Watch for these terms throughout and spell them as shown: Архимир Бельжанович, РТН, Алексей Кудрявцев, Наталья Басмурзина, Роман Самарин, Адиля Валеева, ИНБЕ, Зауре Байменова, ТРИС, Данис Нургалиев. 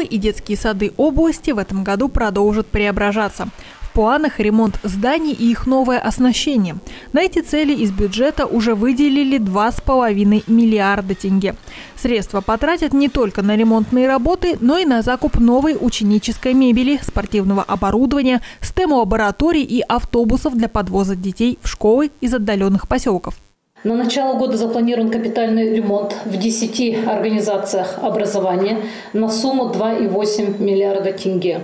школы и детские сады области в этом году продолжат преображаться. В планах ремонт зданий и их новое оснащение. На эти цели из бюджета уже выделили 2,5 миллиарда тенге. Средства потратят не только на ремонтные работы, но и на закуп новой ученической мебели, спортивного оборудования, STEM-лабораторий и автобусов для подвоза детей в школы из отдаленных поселков. На начало года запланирован капитальный ремонт в 10 организациях образования на сумму 2,8 миллиарда тенге.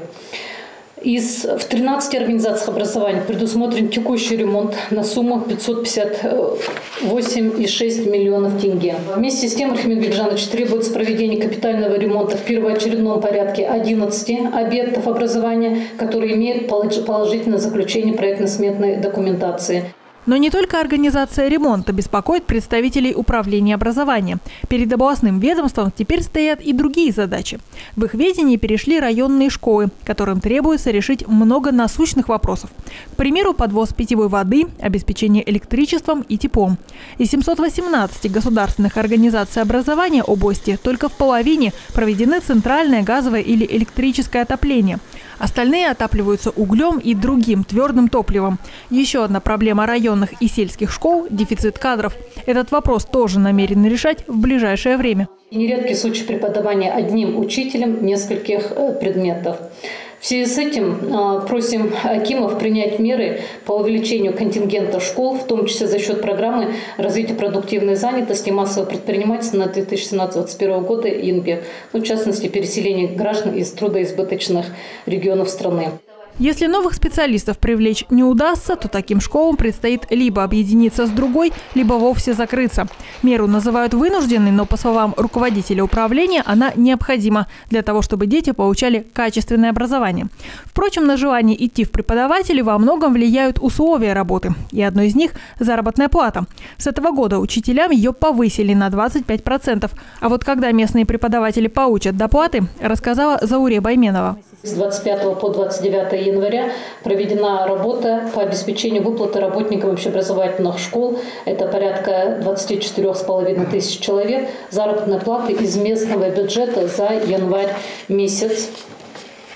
В 13 организациях образования предусмотрен текущий ремонт на сумму 558,6 миллионов тенге. Вместе с тем, Архимир Бельжанович, требуется проведение капитального ремонта в первоочередном порядке 11 объектов образования, которые имеют положительное заключение проектно-сметной документации. Но не только организация ремонта беспокоит представителей управления образования. Перед областным ведомством теперь стоят и другие задачи. В их ведении перешли районные школы, которым требуется решить много насущных вопросов. К примеру, подвоз питьевой воды, обеспечение электричеством и теплом. Из 718 государственных организаций образования области только в половине проведены центральное газовое или электрическое отопление. Остальные отапливаются углем и другим твердым топливом. Еще одна проблема районных и сельских школ – дефицит кадров. Этот вопрос тоже намерены решать в ближайшее время. Нередкий случай преподавания одним учителем нескольких предметов. В связи с этим просим акимов принять меры по увеличению контингента школ, в том числе за счет программы развития продуктивной занятости и массового предпринимательства на 2017-2021 года ИНБЕ, в частности, переселение граждан из трудоизбыточных регионов страны. Если новых специалистов привлечь не удастся, то таким школам предстоит либо объединиться с другой, либо вовсе закрыться. Меру называют вынужденной, но, по словам руководителя управления, она необходима для того, чтобы дети получали качественное образование. Впрочем, на желание идти в преподаватели во многом влияют условия работы. И одно из них – заработная плата. С этого года учителям ее повысили на 25%. А вот когда местные преподаватели получат доплаты, рассказала Зауре Байменова. С 25 по 29 января проведена работа по обеспечению выплаты работникам общеобразовательных школ. Это порядка 24,5 тысяч человек. Заработная плата из местного бюджета за январь месяц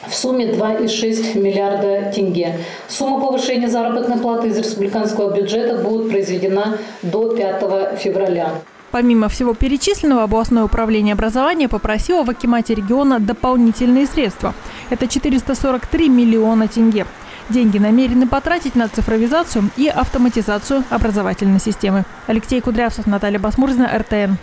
в сумме 2,6 миллиарда тенге. Сумма повышения заработной платы из республиканского бюджета будет произведена до 5 февраля. Помимо всего перечисленного, областное управление образования попросило в акимате региона дополнительные средства. Это 443 миллиона тенге. Деньги намерены потратить на цифровизацию и автоматизацию образовательной системы. Алексей Кудрявцев, Наталья Басмурзина, РТН.